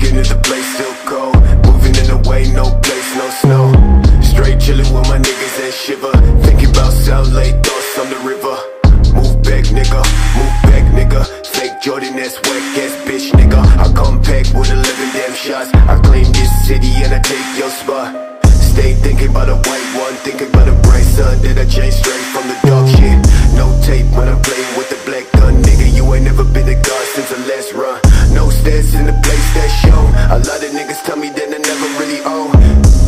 get in the place, still cold. Moving in the way, no place, no snow. Straight chillin' with my niggas and shiver. Thinking about South Lake, thoughts on the river. Move back, nigga, move back, nigga. Fake Jordan, that's whack ass bitch, nigga. I come packed with 11 damn shots. I claim this city and I take your spot. Stay thinking about a white one, thinking about a bright sun that I changed straight from the dark shit. No tape when I'm playing with the black gun, nigga. You ain't never been a god since the last run. No stats in the place that's shown. A lot of niggas tell me that I never really own.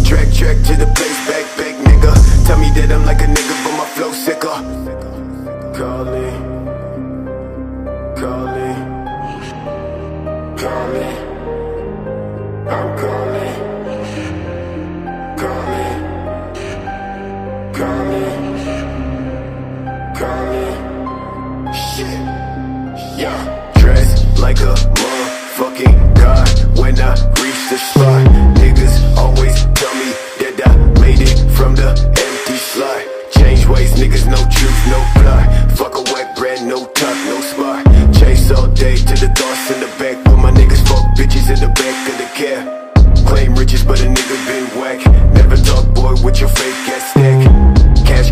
Track to the place, back, nigga. Tell me that I'm like a nigga, but my flow sicker. Calling. I'm calling. Call me, shit, yeah. Dressed like a motherfucking god when I reach the spot. Niggas always tell me that I made it from the empty slot. Change ways, niggas, no truth, no plot. Fuck a whack brand, no top, no spot. Chase all day to the thoughts in the back, but my niggas fuck bitches in the back of the cab. Claim riches, but a nigga been whack. Never talk, boy, with your fake ass stack.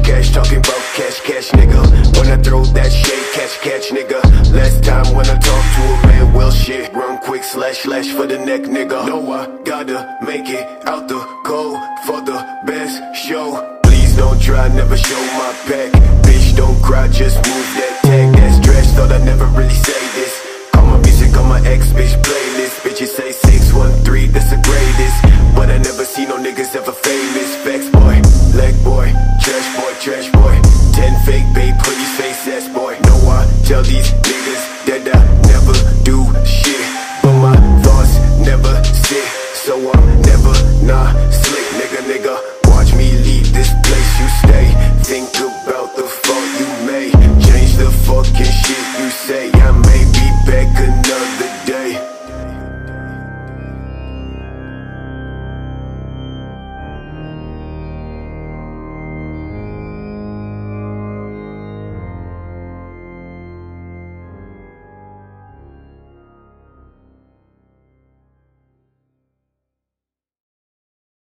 Cash, talking about cash, nigga. When I throw that shade, catch, nigga. Last time when I talked to a man, well, shit. Run quick, slash for the neck, nigga. No, I gotta make it out the cold for the best show. Please don't try, never show my pack. Bitch, don't cry, just move that tag. That's trash, thought I'd never really say this. Call my music on my ex-bitch playlist. Bitches say 613, that's the greatest. But I never see no niggas ever famous. Facts boy, leg boy, trash boy. 10 fake babe, pretty face ass boy. No, I tell these niggas that I never do shit, but my thoughts never sit, so I'm never not.